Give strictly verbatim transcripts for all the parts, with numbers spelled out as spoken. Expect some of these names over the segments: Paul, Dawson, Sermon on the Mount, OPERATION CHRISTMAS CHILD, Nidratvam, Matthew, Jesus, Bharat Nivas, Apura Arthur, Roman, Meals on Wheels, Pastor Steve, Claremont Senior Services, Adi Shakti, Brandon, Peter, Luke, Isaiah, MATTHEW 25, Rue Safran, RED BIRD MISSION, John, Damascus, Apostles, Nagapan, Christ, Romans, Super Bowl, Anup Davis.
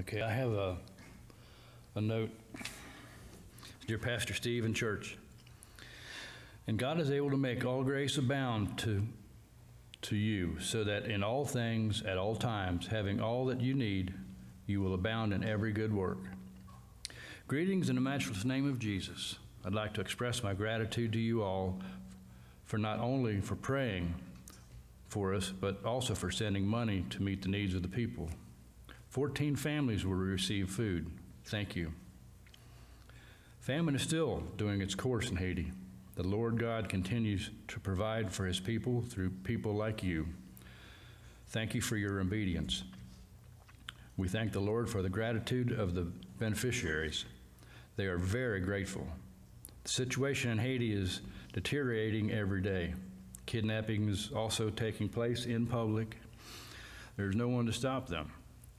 Okay, I have a, a note. Dear Pastor Steve and church, and God is able to make all grace abound to, to you, so that in all things, at all times, having all that you need, you will abound in every good work. Greetings in the matchless name of Jesus. I'd like to express my gratitude to you all for not only for praying for us, but also for sending money to meet the needs of the people. fourteen families will receive food. Thank you. Famine is still doing its course in Haiti. The Lord God continues to provide for his people through people like you. Thank you for your obedience. We thank the Lord for the gratitude of the beneficiaries. They are very grateful. The situation in Haiti is deteriorating every day. Kidnappings also taking place in public. There's no one to stop them.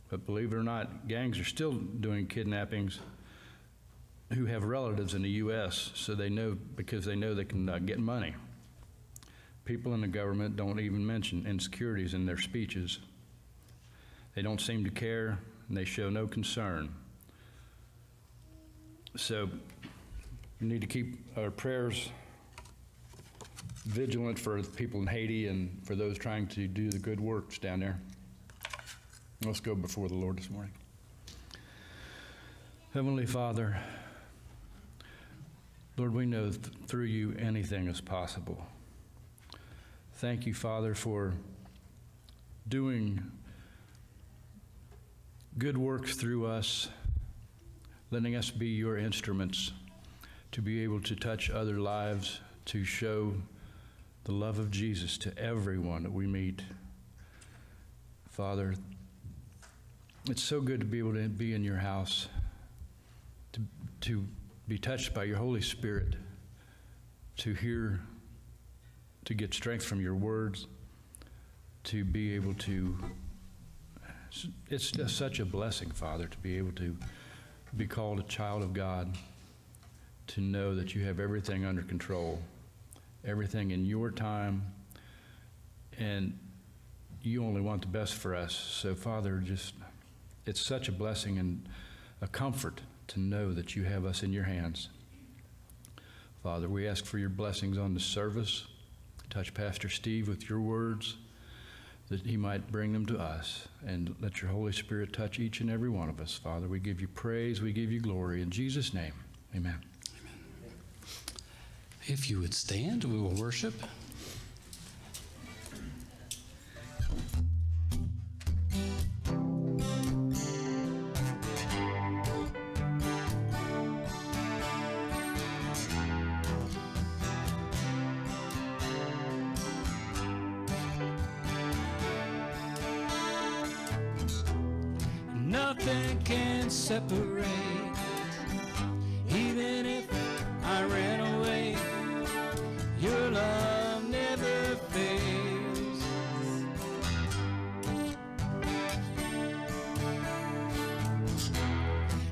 But believe it or not, gangs are still doing kidnappings who have relatives in the U S, so they know, because they know they can uh, get money. People in the government don't even mention insecurities in their speeches. They don't seem to care, and they show no concern. So we need to keep our prayers vigilant for the people in Haiti and for those trying to do the good works down there. Let's go before the Lord this morning. Heavenly Father, Lord, we know th- through you anything is possible. Thank you, Father, for doing good works through us, letting us be your instruments to be able to touch other lives, to show the love of Jesus to everyone that we meet. Father, it's so good to be able to be in your house, to, to be touched by your Holy Spirit, to hear, to get strength from your words, to be able to, it's just such a blessing, Father, to be able to be called a child of God, to know that you have everything under control, everything in your time, and you only want the best for us. So, Father, just, it's such a blessing and a comfort to know that you have us in your hands. Father, we ask for your blessings on the service. Touch Pastor Steve with your words, that he might bring them to us, and let your Holy Spirit touch each and every one of us. Father, we give you praise, we give you glory. In Jesus' name, amen. Amen. If you would stand, we will worship. Nothing can separate, even if I ran away, your love never fails.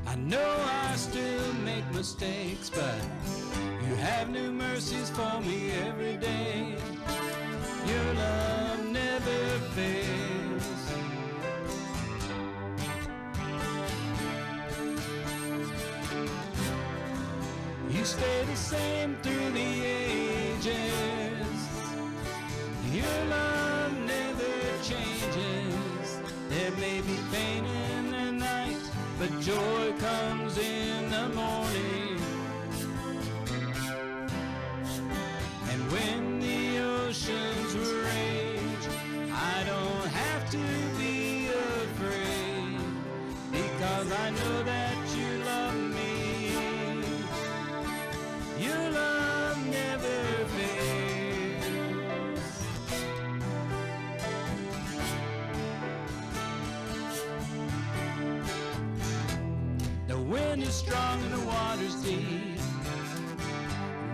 I know I still make mistakes, but you have new mercies for me every day. Your love never fails. You stay the same through the ages. Your love never changes. There may be pain in the night, but joy comes in the morning. And when the oceans rage, I don't have to be afraid, because I know that you love me. Your love never fails. The wind is strong and the water's deep.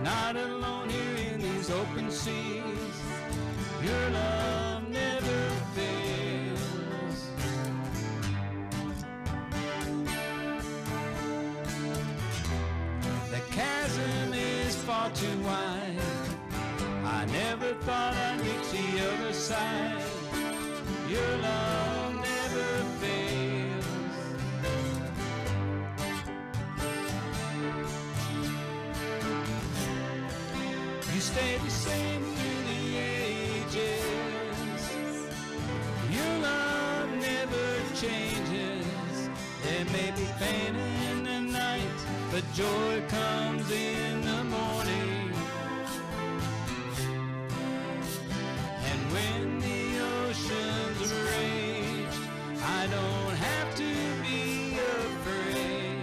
Not alone here in these open seas. Your love never fails. The chasm far too wide. I never thought I'd reach the other side. Your love never fails. stay the same through the ages. Your love never changes. There may be pain in the night, but joy comes in the morning. And when the oceans rage, I don't have to be afraid,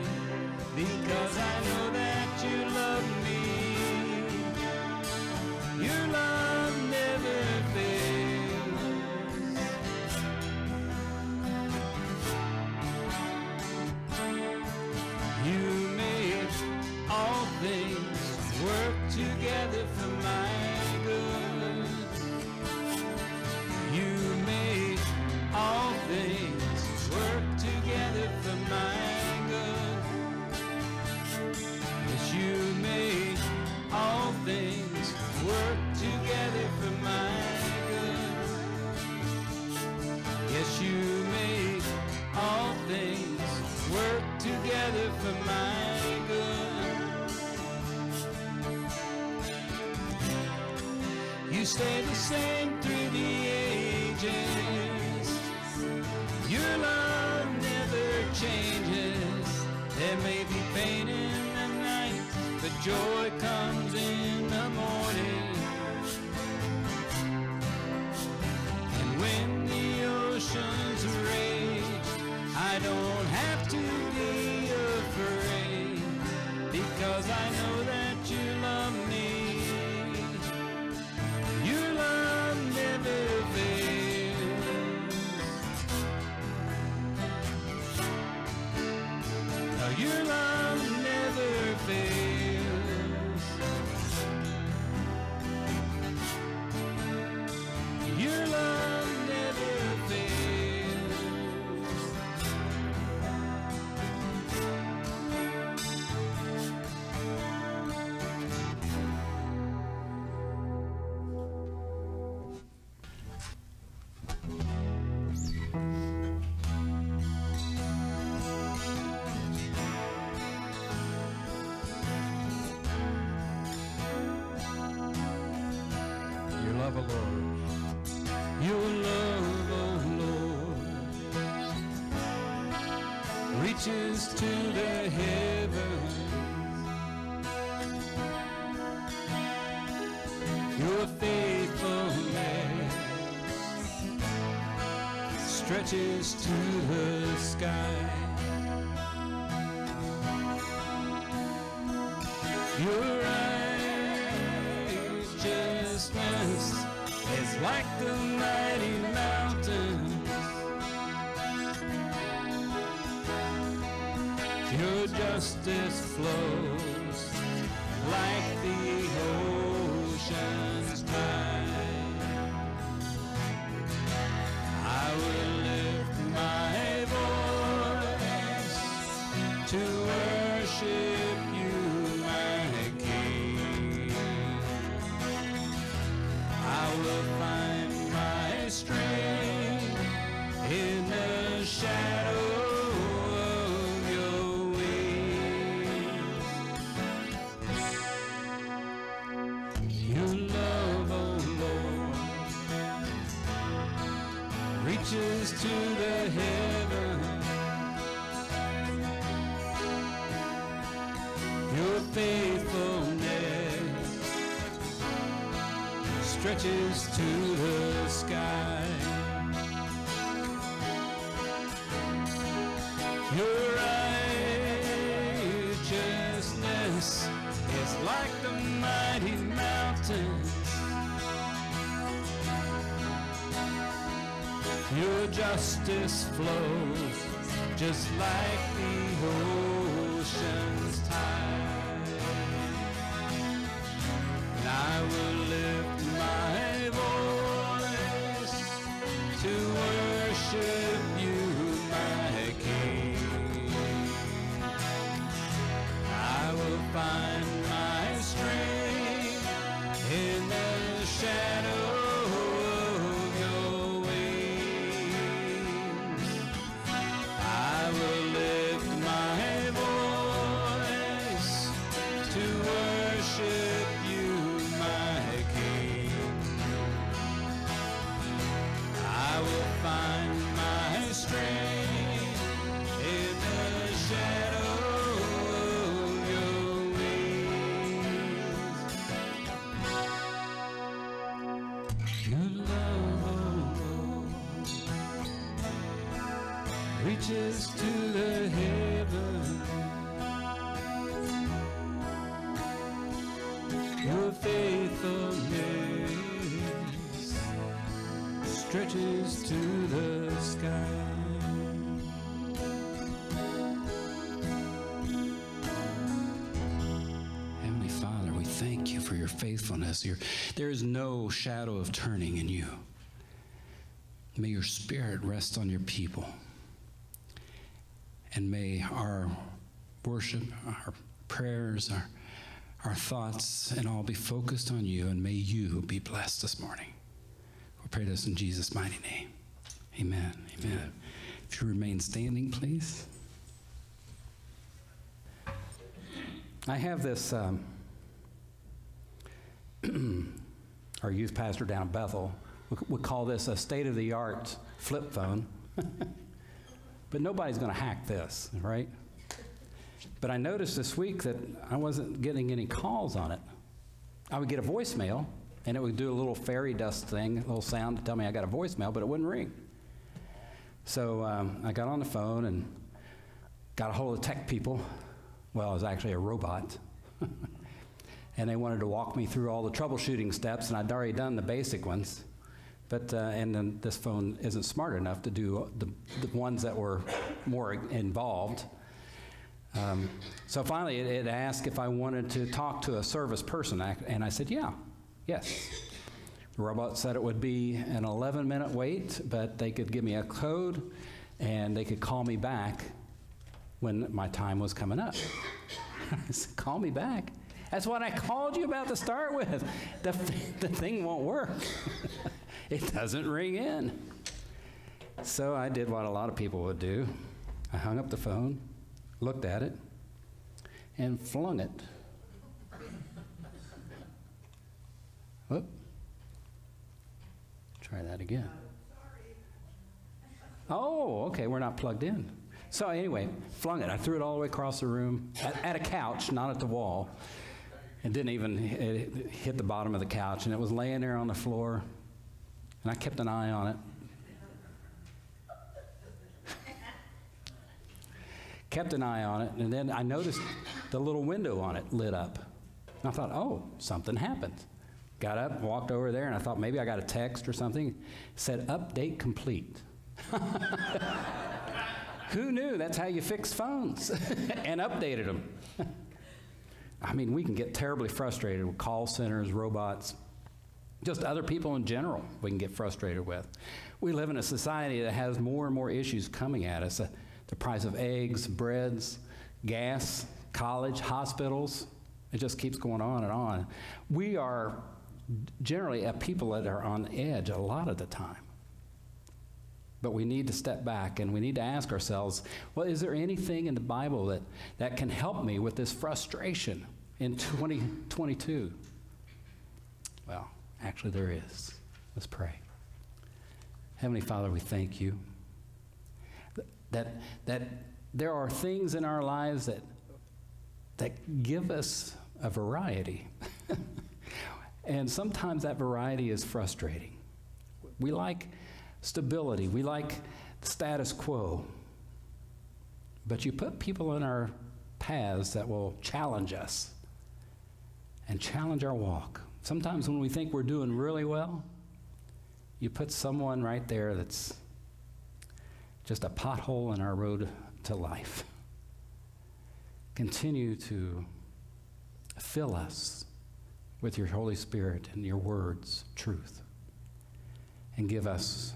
because I know that you love me. Your love never fails. You make all things work together for my good. You make all things work together for my good. Yes, you make all things work together for my good. Yes, you make all things work together for my good. You stay the same through the ages. Your love never changes. There may be pain in the night, but joy comes in the morning. And when the oceans rage, I don't have to be afraid, because I know that you love me. Your love never fails. Now your love never fails. Your love never fails. Your love alone. Your love, oh Lord, reaches to the heavens. Your faithfulness stretches to the sky. Your righteousness is like the mighty mountains. Your justice flows like the ocean's tide. I will lift my voice to worship you, my King. I will find my strength in the shadow of your wings. Your love, oh Lord, reaches to the heavens. Your faithfulness stretches to the sky. Your righteousness is like the mighty mountains. Your justice flows just like the ocean's tide. And I will lift my voice to worship you, my King. I will find my strength in the shadow of your wings. I will lift my voice reaches to the heavens. Your faithfulness stretches to the sky. Heavenly Father, we thank you for your faithfulness. Your, there is no shadow of turning in you. May your spirit rest on your people. And may our worship, our prayers, our, our thoughts, and all be focused on you. And may you be blessed this morning. We pray this in Jesus' mighty name. Amen. Amen. Amen. If you remain standing, please. I have this, um, our youth pastor down in Bethel, we call this a state-of-the-art flip phone. But nobody's going to hack this, right? But I noticed this week that I wasn't getting any calls on it. I would get a voicemail, and it would do a little fairy dust thing, a little sound to tell me I got a voicemail, but it wouldn't ring. So um, I got on the phone and got a hold of tech people. Well, it was actually a robot. And they wanted to walk me through all the troubleshooting steps, and I'd already done the basic ones. But, uh, and then this phone isn't smart enough to do the, the ones that were more involved. Um, so finally it, it asked if I wanted to talk to a service person, and I said, yeah, yes. The robot said it would be an eleven minute wait, but they could give me a code, and they could call me back when my time was coming up. I said, call me back. That's what I called you about to start with. The, the thing won't work. It doesn't ring in. So I did what a lot of people would do. I hung up the phone, looked at it, and flung it. Whoop. Try that again. Oh, okay, we're not plugged in. So anyway, flung it. I threw it all the way across the room, at, at a couch, not at the wall. It didn't even it hit the bottom of the couch, and it was laying there on the floor. And I kept an eye on it. Kept an eye on it, and then I noticed the little window on it lit up. And I thought, oh, something happened. Got up, walked over there, and I thought maybe I got a text or something. It said, update complete. Who knew that's how you fix phones? And updated them. I mean, we can get terribly frustrated with call centers, robots, just other people in general we can get frustrated with. We live in a society that has more and more issues coming at us. Uh, the price of eggs, breads, gas, college, hospitals. It just keeps going on and on. We are generally a people that are on edge a lot of the time. But we need to step back, and we need to ask ourselves, well, is there anything in the Bible that, that can help me with this frustration in twenty twenty-two? Well, actually, there is. Let's pray. Heavenly Father, we thank you that, that there are things in our lives that, that give us a variety. And sometimes that variety is frustrating. We like stability. We like status quo. But you put people in our paths that will challenge us and challenge our walk. Sometimes when we think we're doing really well, you put someone right there that's just a pothole in our road to life. Continue to fill us with your Holy Spirit and your words, truth, and give us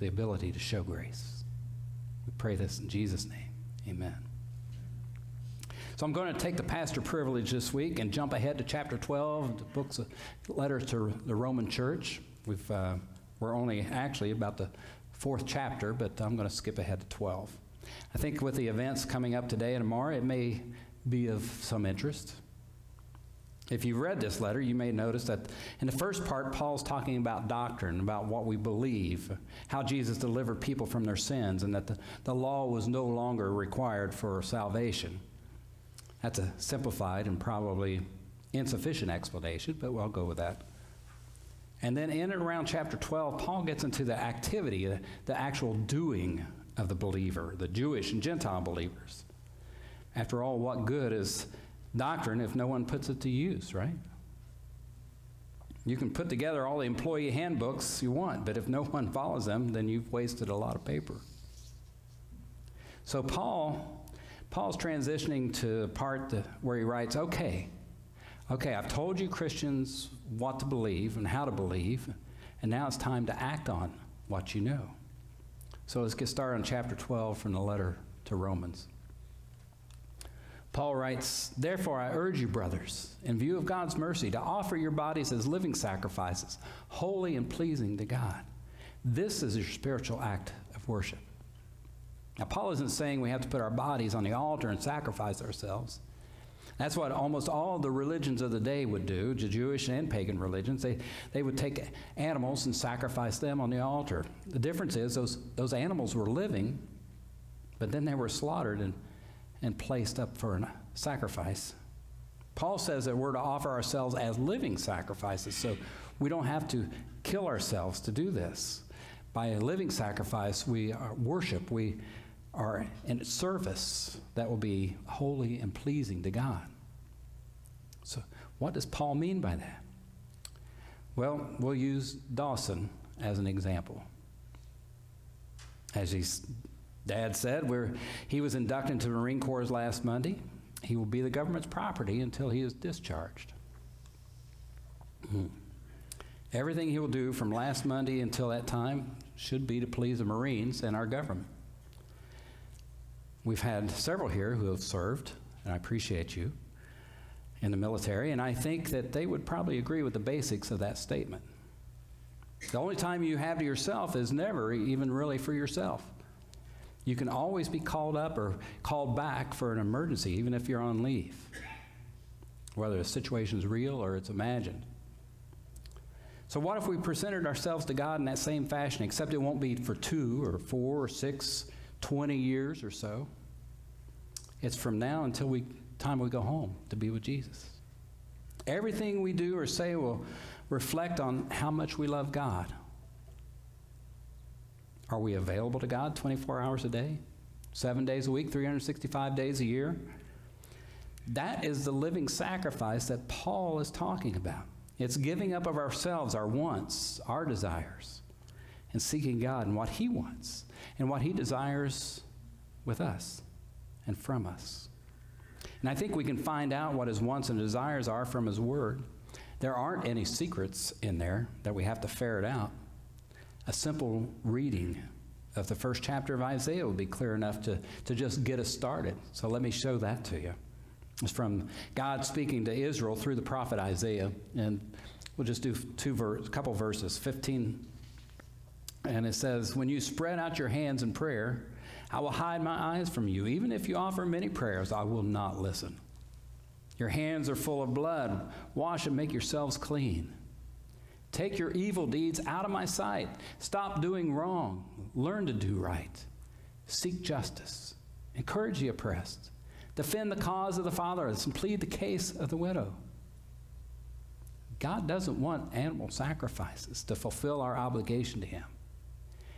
the ability to show grace. We pray this in Jesus' name. Amen. So I'm going to take the pastor privilege this week and jump ahead to chapter twelve, the book's a letter to the Roman church. We've, uh, we're only actually about the fourth chapter, but I'm going to skip ahead to twelve. I think with the events coming up today and tomorrow, it may be of some interest. If you've read this letter, you may notice that in the first part, Paul's talking about doctrine, about what we believe, how Jesus delivered people from their sins, and that the, the law was no longer required for salvation. That's a simplified and probably insufficient explanation, but we'll go with that. And then in and around chapter twelve, Paul gets into the activity, the, the actual doing of the believer, the Jewish and Gentile believers. After all, what good is doctrine if no one puts it to use, right? You can put together all the employee handbooks you want, but if no one follows them, then you've wasted a lot of paper. So Paul, Paul's transitioning to the part where he writes, okay, okay, I've told you Christians what to believe and how to believe, and now it's time to act on what you know. So let's get started on chapter twelve from the letter to Romans. Paul writes, therefore I urge you, brothers, in view of God's mercy, to offer your bodies as living sacrifices, holy and pleasing to God. This is your spiritual act of worship. Now, Paul isn't saying we have to put our bodies on the altar and sacrifice ourselves. That's what almost all the religions of the day would do, the Jewish and pagan religions. They, they would take animals and sacrifice them on the altar. The difference is those, those animals were living, but then they were slaughtered and and placed up for a sacrifice. Paul says that we're to offer ourselves as living sacrifices, so we don't have to kill ourselves to do this. By a living sacrifice, we are worship, we are in service that will be holy and pleasing to God. So what does Paul mean by that? Well, we'll use Dawson as an example. As he's Dad said, we're, he was inducted into the Marine Corps last Monday. He will be the government's property until he is discharged. Everything he will do from last Monday until that time should be to please the Marines and our government. We've had several here who have served, and I appreciate you, in the military, and I think that they would probably agree with the basics of that statement. The only time you have to yourself is never even really for yourself. You can always be called up or called back for an emergency, even if you're on leave, whether the situation's real or it's imagined. So what if we presented ourselves to God in that same fashion, except it won't be for two or four or six, twenty years or so. It's from now until we time we go home to be with Jesus. Everything we do or say will reflect on how much we love God. Are we available to God twenty-four hours a day, seven days a week, three hundred sixty-five days a year? That is the living sacrifice that Paul is talking about. It's giving up of ourselves, our wants, our desires, and seeking God and what He wants and what He desires with us and from us. And I think we can find out what His wants and desires are from His Word. There aren't any secrets in there that we have to ferret out. A simple reading of the first chapter of Isaiah would be clear enough to, to just get us started. So let me show that to you. It's from God speaking to Israel through the prophet Isaiah. And we'll just do two ver- couple verses, fifteen. And it says, when you spread out your hands in prayer, I will hide my eyes from you. Even if you offer many prayers, I will not listen. Your hands are full of blood. Wash and make yourselves clean. Take your evil deeds out of my sight. Stop doing wrong. Learn to do right. Seek justice. Encourage the oppressed. Defend the cause of the fatherless and plead the case of the widow. God doesn't want animal sacrifices to fulfill our obligation to Him.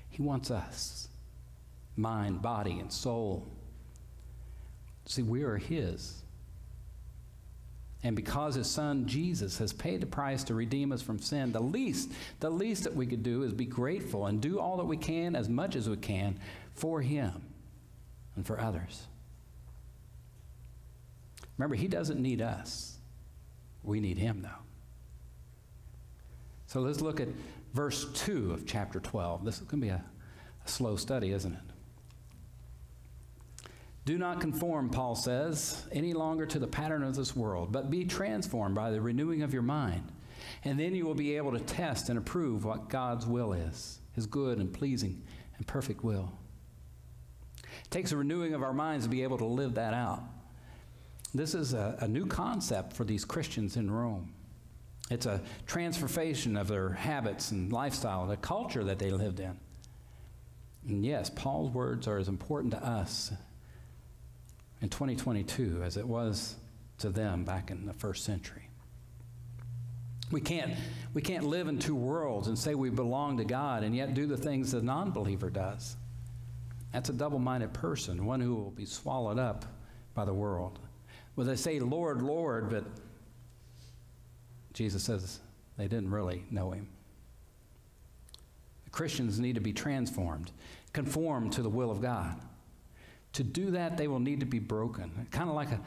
He wants us, mind, body, and soul. See, we are His. And because His Son, Jesus, has paid the price to redeem us from sin, the least, the least that we could do is be grateful and do all that we can, as much as we can, for Him and for others. Remember, He doesn't need us. We need Him, though. So let's look at verse two of chapter twelve. This is going to be a, a slow study, isn't it? Do not conform, Paul says, any longer to the pattern of this world, but be transformed by the renewing of your mind. And then you will be able to test and approve what God's will is, His good and pleasing and perfect will. It takes a renewing of our minds to be able to live that out. This is a, a new concept for these Christians in Rome. It's a transformation of their habits and lifestyle, the culture that they lived in. And yes, Paul's words are as important to us in twenty twenty-two as it was to them back in the first century. We can't, we can't live in two worlds and say we belong to God and yet do the things the non-believer does. That's a double-minded person, one who will be swallowed up by the world. Well, they say, Lord, Lord, but Jesus says they didn't really know him. The Christians need to be transformed, conformed to the will of God. To do that, they will need to be broken. Kind of like a,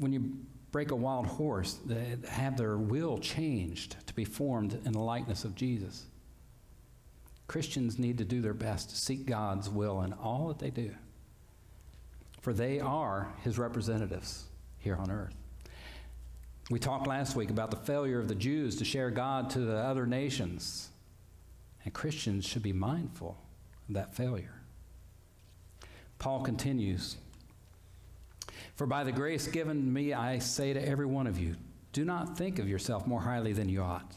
when you break a wild horse, they have their will changed to be formed in the likeness of Jesus. Christians need to do their best to seek God's will in all that they do, for they are his representatives here on earth. We talked last week about the failure of the Jews to share God to the other nations, and Christians should be mindful of that failure. Paul continues, "For by the grace given me, I say to every one of you, do not think of yourself more highly than you ought,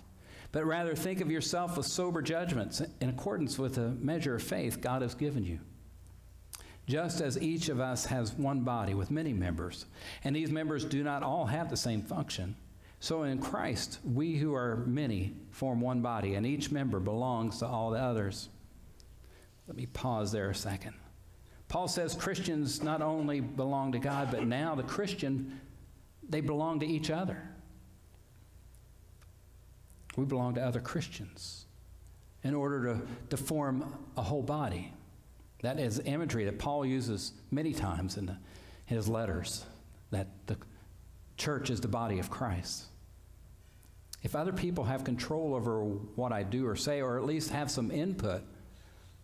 but rather think of yourself with sober judgments in accordance with the measure of faith God has given you. Just as each of us has one body with many members, and these members do not all have the same function, so in Christ we who are many form one body, and each member belongs to all the others." Let me pause there a second. Paul says Christians not only belong to God, but now the Christian, they belong to each other. We belong to other Christians in order to, to form a whole body. That is imagery that Paul uses many times in, the, in his letters, that the church is the body of Christ. If other people have control over what I do or say, or at least have some input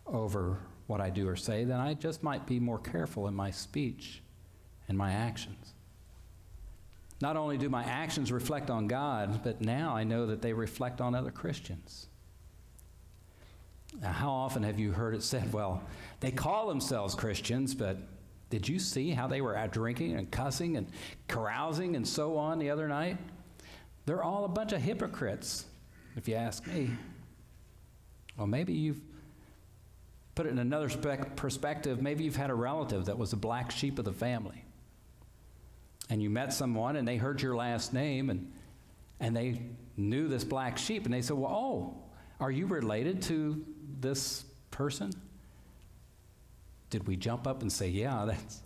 over what I do or say, then I just might be more careful in my speech and my actions. Not only do my actions reflect on God, but now I know that they reflect on other Christians. Now, how often have you heard it said, well, they call themselves Christians, but did you see how they were out drinking and cussing and carousing and so on the other night? They're all a bunch of hypocrites, if you ask me. Well, maybe you've put it in another perspective. Maybe you've had a relative that was the black sheep of the family. And you met someone, and they heard your last name, and, and they knew this black sheep. And they said, well, oh, are you related to this person? Did we jump up and say, yeah, that's,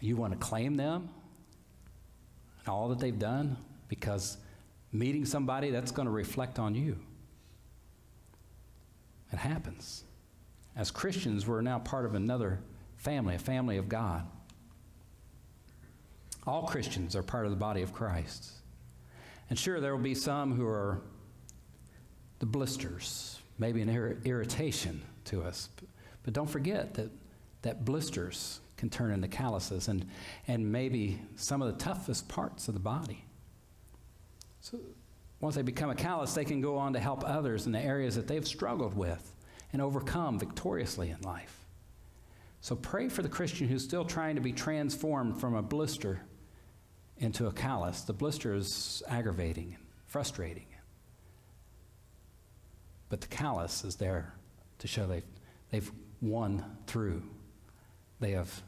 you want to claim them and all that they've done? Because meeting somebody, that's going to reflect on you. It happens. As Christians, we're now part of another family, a family of God. All Christians are part of the body of Christ. And sure, there will be some who are the blisters, maybe an ir irritation to us. But don't forget that, that blisters can turn into calluses and, and maybe some of the toughest parts of the body. So once they become a callus, they can go on to help others in the areas that they've struggled with and overcome victoriously in life. So pray for the Christian who's still trying to be transformed from a blister into a callus. The blister is aggravating and frustrating. But the callus is there to show they've, they've won through. They have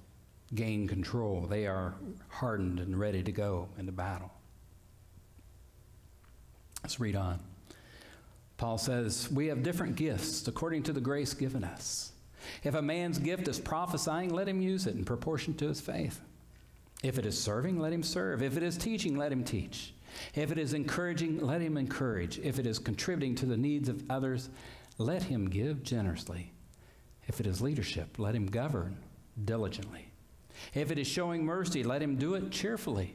gained control. They are hardened and ready to go into battle. Let's read on. Paul says, "We have different gifts according to the grace given us. If a man's gift is prophesying, let him use it in proportion to his faith. If it is serving, let him serve. If it is teaching, let him teach. If it is encouraging, let him encourage. If it is contributing to the needs of others, let him give generously. If it is leadership, let him govern diligently. If it is showing mercy, let him do it cheerfully."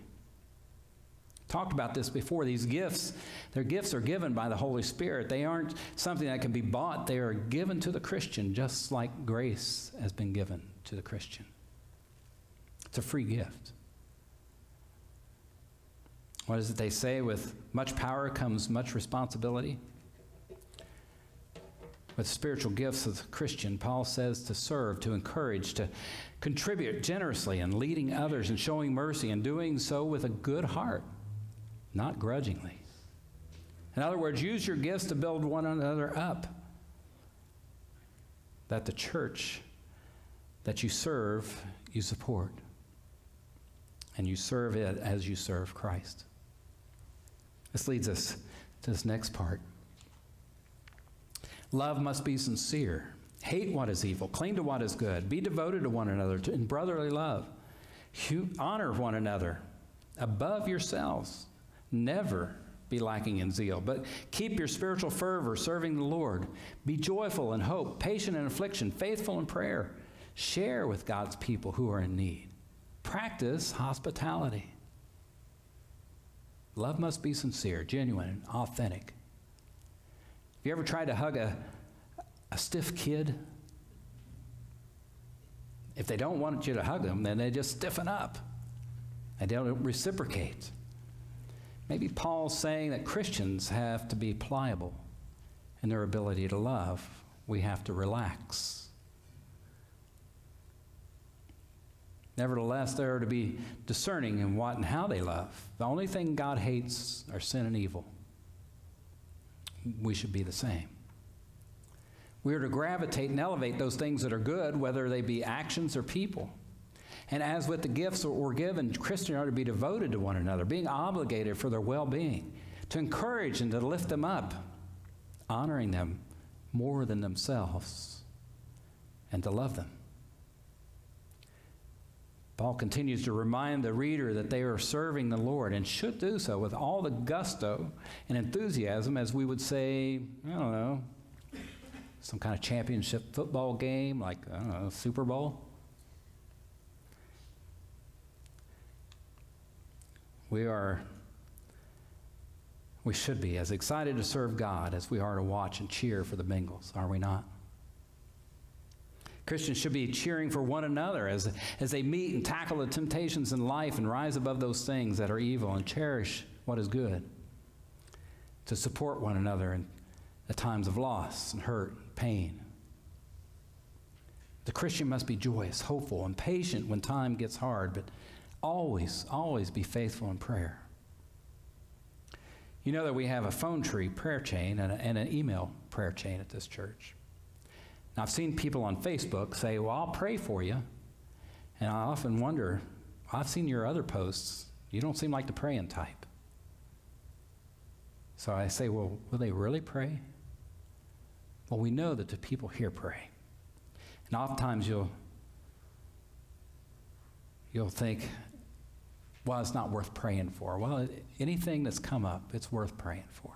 Talked about this before. These gifts, their gifts are given by the Holy Spirit. They aren't something that can be bought. They are given to the Christian, just like grace has been given to the Christian. It's a free gift. What is it they say? With much power comes much responsibility. With spiritual gifts of the Christian, Paul says to serve, to encourage, to contribute generously and leading others and showing mercy and doing so with a good heart. Not grudgingly. In other words, use your gifts to build one another up, that the church that you serve, you support. And you serve it as you serve Christ. This leads us to this next part. Love must be sincere. Hate what is evil. Cling to what is good. Be devoted to one another in brotherly love. Honor one another above yourselves. Never be lacking in zeal, but keep your spiritual fervor serving the Lord. Be joyful in hope, patient in affliction, faithful in prayer. Share with God's people who are in need. Practice hospitality. Love must be sincere, genuine, and authentic. Have you ever tried to hug a, a stiff kid? If they don't want you to hug them, then they just stiffen up and they don't reciprocate. Maybe Paul's saying that Christians have to be pliable in their ability to love. We have to relax. Nevertheless, they are to be discerning in what and how they love. The only thing God hates are sin and evil. We should be the same. We are to gravitate and elevate those things that are good, whether they be actions or people. And as with the gifts that were given, Christians are to be devoted to one another, being obligated for their well-being, to encourage and to lift them up, honoring them more than themselves, and to love them. Paul continues to remind the reader that they are serving the Lord and should do so with all the gusto and enthusiasm, as we would say, I don't know, some kind of championship football game, like, I don't know, Super Bowl. We are, we should be as excited to serve God as we are to watch and cheer for the Bengals, are we not? Christians should be cheering for one another as, as they meet and tackle the temptations in life and rise above those things that are evil and cherish what is good, to support one another in the times of loss and hurt and pain. The Christian must be joyous, hopeful, and patient when time gets hard, but always, always be faithful in prayer. You know that we have a phone tree prayer chain and, a, and an email prayer chain at this church. Now, I've seen people on Facebook say, well, I'll pray for you. And I often wonder, I've seen your other posts. You don't seem like the praying type. So I say, well, will they really pray? Well, we know that the people here pray. And oftentimes you'll, you'll think, well, it's not worth praying for. Well, it, anything that's come up, it's worth praying for.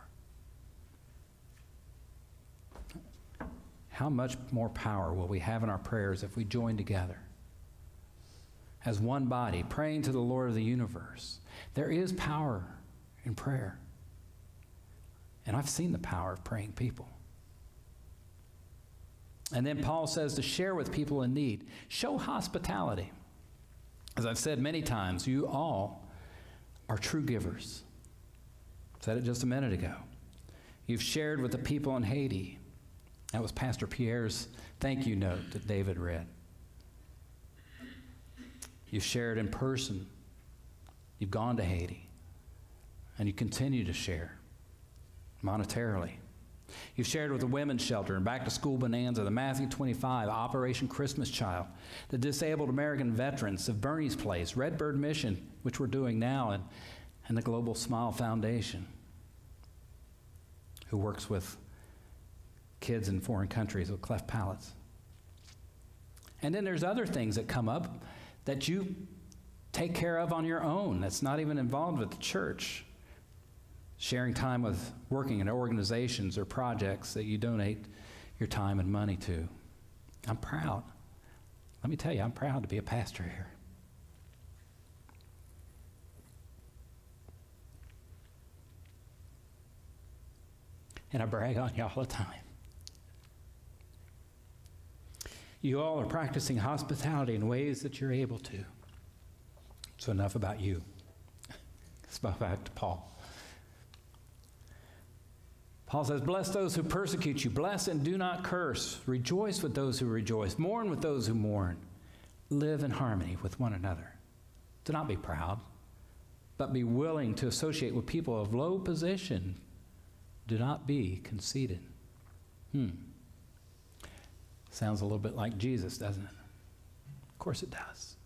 How much more power will we have in our prayers if we join together as one body, praying to the Lord of the universe? There is power in prayer. And I've seen the power of praying people. And then Paul says to share with people in need. Show hospitality. As I've said many times, you all are true givers. I said it just a minute ago. You've shared with the people in Haiti. That was Pastor Pierre's thank you note that David read. You've shared in person. You've gone to Haiti. And you continue to share monetarily. You've shared with the women's shelter and back to school bonanza, the Matthew twenty-five, Operation Christmas Child, the Disabled American Veterans of Bernie's Place, Red Bird Mission, which we're doing now, and, and the Global Smile Foundation, who works with kids in foreign countries with cleft palates. And then there's other things that come up that you take care of on your own that's not even involved with the church. Sharing time with working in organizations or projects that you donate your time and money to. I'm proud. Let me tell you, I'm proud to be a pastor here. And I brag on you all the time. You all are practicing hospitality in ways that you're able to. So enough about you. Let's go back to Paul. Paul says, bless those who persecute you. Bless and do not curse. Rejoice with those who rejoice. Mourn with those who mourn. Live in harmony with one another. Do not be proud, but be willing to associate with people of low position. Do not be conceited. Hmm. Sounds a little bit like Jesus, doesn't it? Of course it does.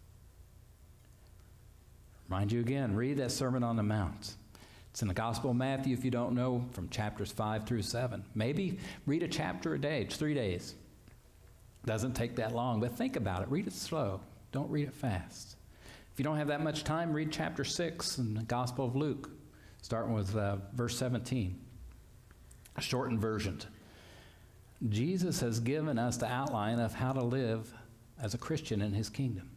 Remind you again, read that Sermon on the Mount. It's in the Gospel of Matthew, if you don't know, from chapters five through seven. Maybe read a chapter a day, three days. Doesn't take that long, but think about it. Read it slow. Don't read it fast. If you don't have that much time, read chapter six in the Gospel of Luke, starting with uh, verse seventeen. A shortened version. Jesus has given us the outline of how to live as a Christian in his kingdom.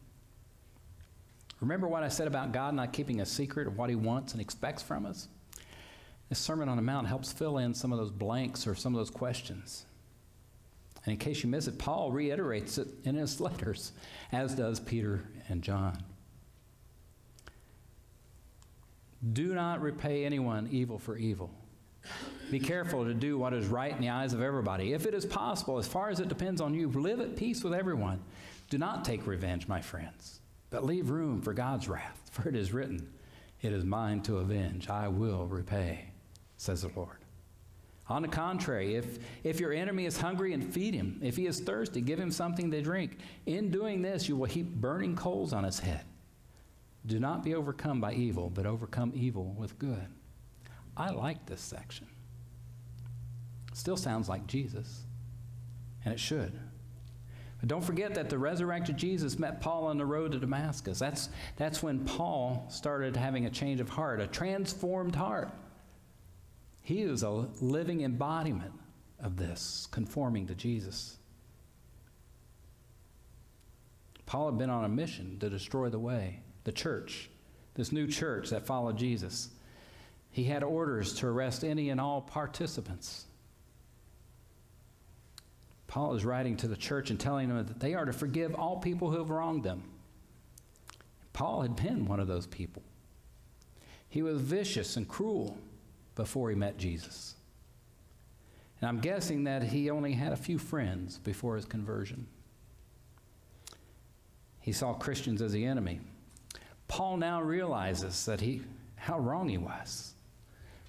Remember what I said about God not keeping a secret of what he wants and expects from us? This Sermon on the Mount helps fill in some of those blanks or some of those questions. And in case you miss it, Paul reiterates it in his letters, as does Peter and John. Do not repay anyone evil for evil. Be careful to do what is right in the eyes of everybody. If it is possible, as far as it depends on you, live at peace with everyone. Do not take revenge, my friends, but leave room for God's wrath, for it is written, "It is mine to avenge, I will repay," says the Lord. On the contrary, if, if your enemy is hungry, and feed him. If he is thirsty, give him something to drink. In doing this, you will heap burning coals on his head. Do not be overcome by evil, but overcome evil with good. I like this section. Still sounds like Jesus, and it should. But don't forget that the resurrected Jesus met Paul on the road to Damascus. That's, that's when Paul started having a change of heart, a transformed heart. He is a living embodiment of this, conforming to Jesus. Paul had been on a mission to destroy the way, the church, this new church that followed Jesus. He had orders to arrest any and all participants. Paul is writing to the church and telling them that they are to forgive all people who have wronged them. Paul had been one of those people. He was vicious and cruel before he met Jesus. And I'm guessing that he only had a few friends before his conversion. He saw Christians as the enemy. Paul now realizes that he, how wrong he was.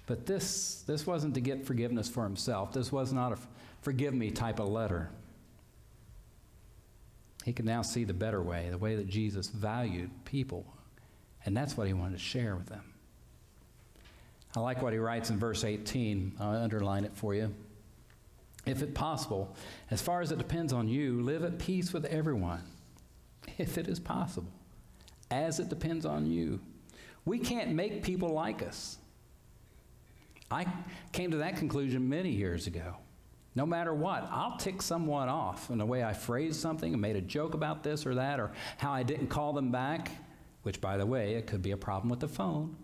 But this, this wasn't to get forgiveness for himself. This was not a forgive me type of letter. He could now see the better way, the way that Jesus valued people. And that's what he wanted to share with them. I like what he writes in verse eighteen. I'll underline it for you. If it possible, as far as it depends on you, live at peace with everyone. If it is possible, as it depends on you. We can't make people like us. I came to that conclusion many years ago. No matter what, I'll tick someone off in the way I phrased something and made a joke about this or that or how I didn't call them back, which, by the way, it could be a problem with the phone.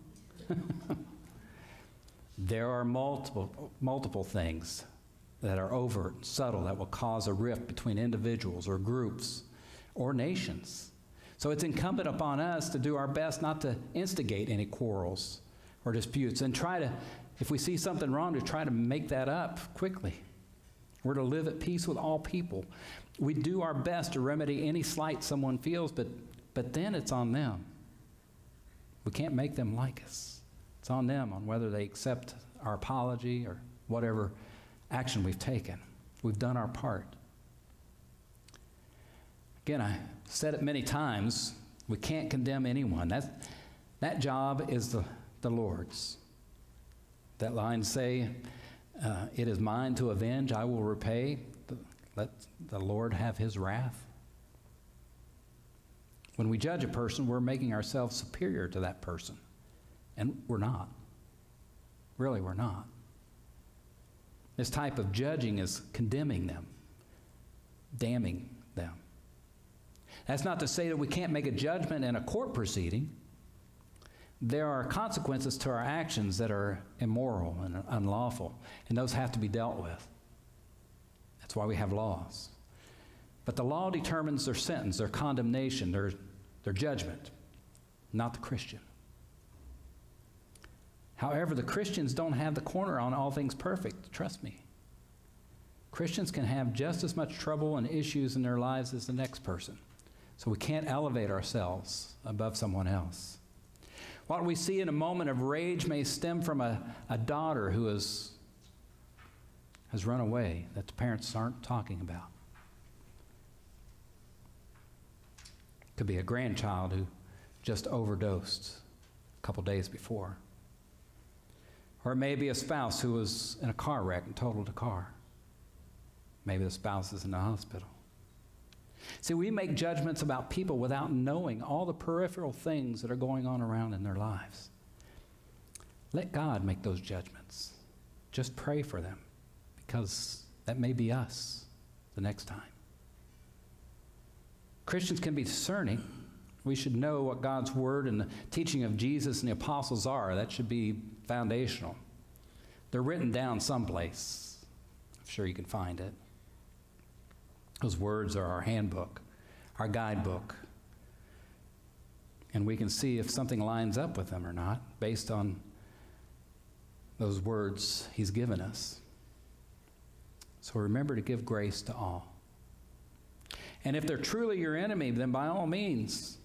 There are multiple, multiple things that are overt, subtle, that will cause a rift between individuals or groups or nations. So it's incumbent upon us to do our best not to instigate any quarrels or disputes and try to, if we see something wrong, to try to make that up quickly. We're to live at peace with all people. We do our best to remedy any slight someone feels, but, but then it's on them. We can't make them like us. It's on them, on whether they accept our apology or whatever action we've taken. We've done our part. Again, I said it many times, we can't condemn anyone. That, that job is the, the Lord's. That line say, uh, it is mine to avenge, I will repay. Let the Lord have his wrath. When we judge a person, we're making ourselves superior to that person. And we're not. Really, we're not. This type of judging is condemning them, damning them. That's not to say that we can't make a judgment in a court proceeding. There are consequences to our actions that are immoral and unlawful, and those have to be dealt with. That's why we have laws. But the law determines their sentence, their condemnation, their, their judgment, not the Christian. However, the Christians don't have the corner on all things perfect, trust me. Christians can have just as much trouble and issues in their lives as the next person. So we can't elevate ourselves above someone else. What we see in a moment of rage may stem from a, a daughter who is, has run away that the parents aren't talking about. It could be a grandchild who just overdosed a couple days before. Or maybe a spouse who was in a car wreck and totaled a car. Maybe the spouse is in the hospital. See, we make judgments about people without knowing all the peripheral things that are going on around in their lives. Let God make those judgments. Just pray for them, because that may be us the next time. Christians can be discerning. We should know what God's word and the teaching of Jesus and the apostles are. That should be foundational. They're written down someplace. I'm sure you can find it. Those words are our handbook, our guidebook. And we can see if something lines up with them or not based on those words he's given us. So remember to give grace to all. And if they're truly your enemy, then by all means,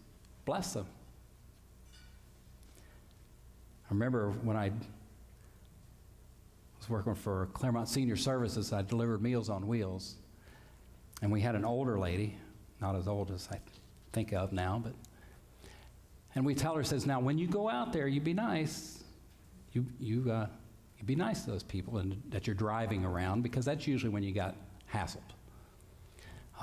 bless them. I remember when I was working for Claremont Senior Services, I delivered Meals on Wheels. And we had an older lady, not as old as I think of now, but, and we tell her, says, now when you go out there, you be nice. You, you, uh, you be nice to those people and that you're driving around, because that's usually when you got hassled.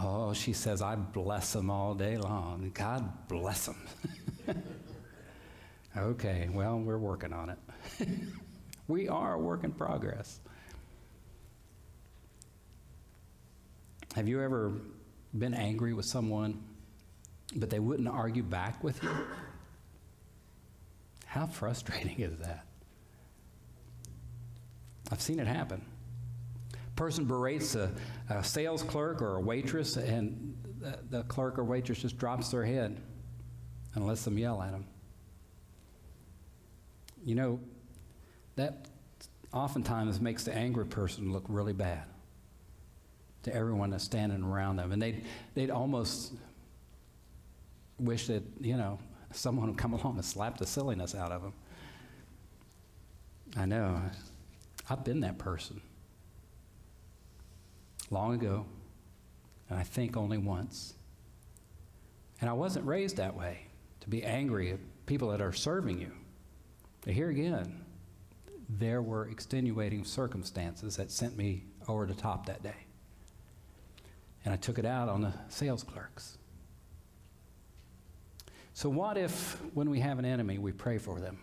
Oh, she says, I bless them all day long. God bless them. Okay, well, we're working on it. We are a work in progress. Have you ever been angry with someone, but they wouldn't argue back with you? How frustrating is that? I've seen it happen. Person berates a, a sales clerk or a waitress, and the, the clerk or waitress just drops their head and lets them yell at them. You know, that oftentimes makes the angry person look really bad to everyone that's standing around them. And they'd, they'd almost wish that, you know, someone would come along and slap the silliness out of them. I know. I've been that person. Long ago, and I think only once. And I wasn't raised that way, to be angry at people that are serving you. But here again, there were extenuating circumstances that sent me over the top that day. And I took it out on the sales clerks. So what if, when we have an enemy, we pray for them?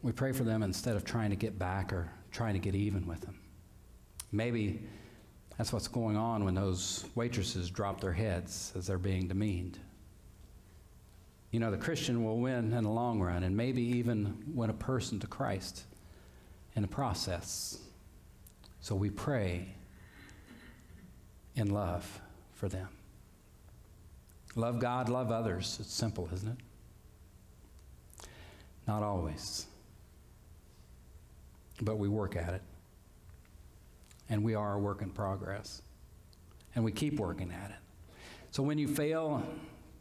We pray for them instead of trying to get back or trying to get even with them. Maybe that's what's going on when those waitresses drop their heads as they're being demeaned. You know, the Christian will win in the long run, and maybe even win a person to Christ in the process. So we pray in love for them. Love God, love others. It's simple, isn't it? Not always. But we work at it, and we are a work in progress, and we keep working at it. So when you fail,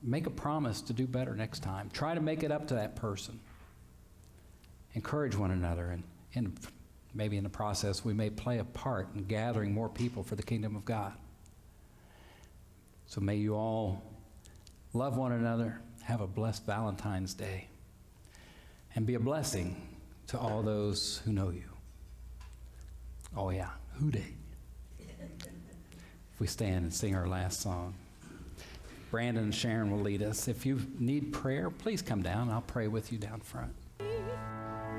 make a promise to do better next time. Try to make it up to that person. Encourage one another, and, and maybe in the process we may play a part in gathering more people for the kingdom of God. So may you all love one another, have a blessed Valentine's Day, and be a blessing to all those who know you. Oh yeah, who day? If we stand and sing our last song. Brandon and Sharon will lead us. If you need prayer, please come down. I'll pray with you down front.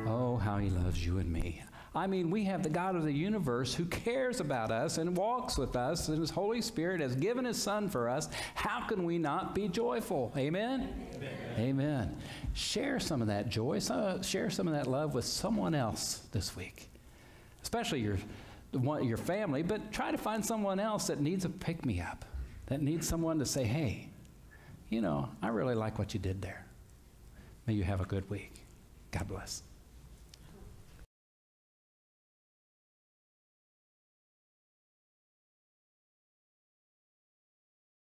Oh, how he loves you and me. I mean, we have the God of the universe who cares about us and walks with us, and his Holy Spirit has given his Son for us. How can we not be joyful? Amen? Amen. Amen. Share some of that joy. So, share some of that love with someone else this week, especially your, your family, but try to find someone else that needs a pick-me-up, that needs someone to say, hey, you know, I really like what you did there. May you have a good week. God bless.